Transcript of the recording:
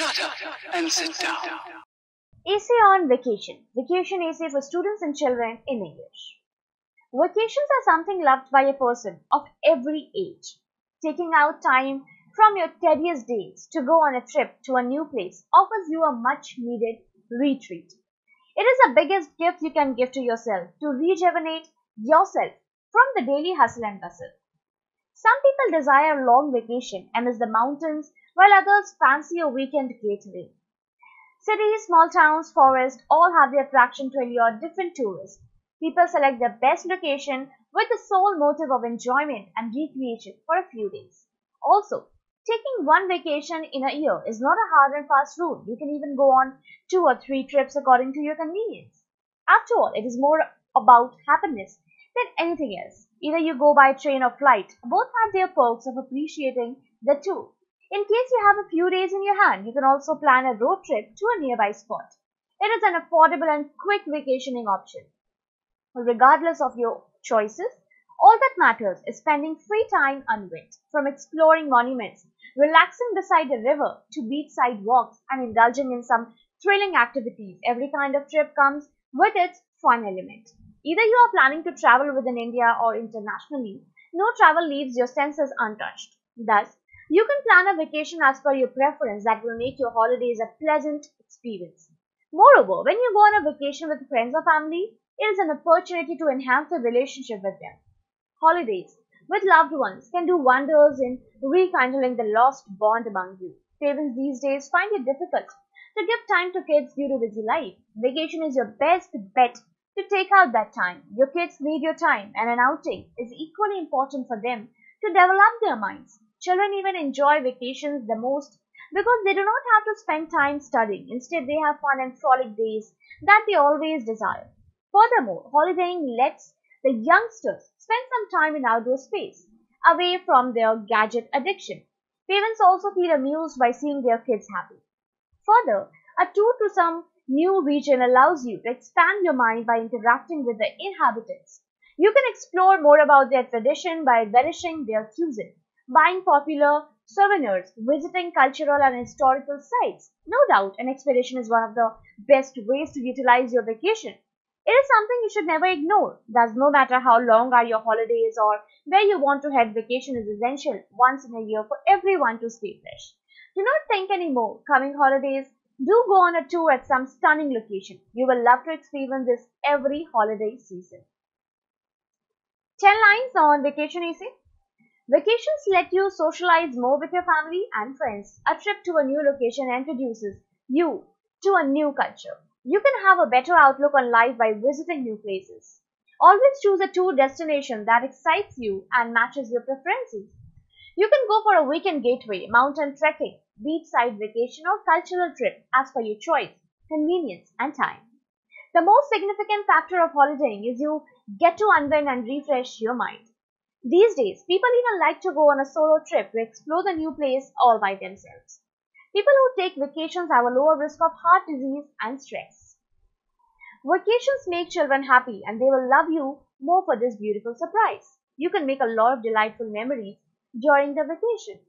Shut up and sit down. Essay on vacation. Vacation essay for students and children in English. Vacations are something loved by a person of every age. Taking out time from your tedious days to go on a trip to a new place offers you a much needed retreat. It is the biggest gift you can give to yourself to rejuvenate yourself from the daily hustle and bustle. Some people desire a long vacation and miss the mountains, while others fancy a weekend getaway. Cities, small towns, forests all have their attraction to allure different tourists. People select the best location with the sole motive of enjoyment and recreation for a few days. Also, taking one vacation in a year is not a hard and fast rule. You can even go on 2 or 3 trips according to your convenience. After all, it is more about happiness than anything else. Either you go by train or flight. Both have their perks of appreciating the two. In case you have a few days in your hand, you can also plan a road trip to a nearby spot. It is an affordable and quick vacationing option. Regardless of your choices, all that matters is spending free time unwind, from exploring monuments, relaxing beside a river, to beachside walks and indulging in some thrilling activities. Every kind of trip comes with its fun element. Either you are planning to travel within India or internationally, no travel leaves your senses untouched. Thus, you can plan a vacation as per your preference that will make your holidays a pleasant experience. Moreover, when you go on a vacation with friends or family, it is an opportunity to enhance your relationship with them. Holidays with loved ones can do wonders in rekindling the lost bond among you. Parents these days find it difficult to give time to kids due to busy life. Vacation is your best bet to take out that time. Your kids need your time, and an outing is equally important for them to develop their minds. Children even enjoy vacations the most because they do not have to spend time studying. Instead, they have fun and frolic days that they always desire. Furthermore, holidaying lets the youngsters spend some time in outdoor space, away from their gadget addiction. Parents also feel amused by seeing their kids happy. Further, a tour to some new region allows you to expand your mind by interacting with the inhabitants. You can explore more about their tradition by relishing their cuisine, buying popular souvenirs, visiting cultural and historical sites. No doubt, an expedition is one of the best ways to utilize your vacation. It is something you should never ignore. Thus, no matter how long are your holidays or where you want to head, vacation is essential once in a year for everyone to stay fresh. Do not think anymore. Coming holidays, do go on a tour at some stunning location. You will love to experience this every holiday season. 10 lines on vacation essay. Vacations let you socialize more with your family and friends. A trip to a new location introduces you to a new culture. You can have a better outlook on life by visiting new places. Always choose a tour destination that excites you and matches your preferences. You can go for a weekend getaway, mountain trekking, beachside vacation or cultural trip as per your choice, convenience and time. The most significant factor of holidaying is you get to unwind and refresh your mind. These days, people even like to go on a solo trip to explore the new place all by themselves. People who take vacations have a lower risk of heart disease and stress. Vacations make children happy and they will love you more for this beautiful surprise. You can make a lot of delightful memories during the vacation.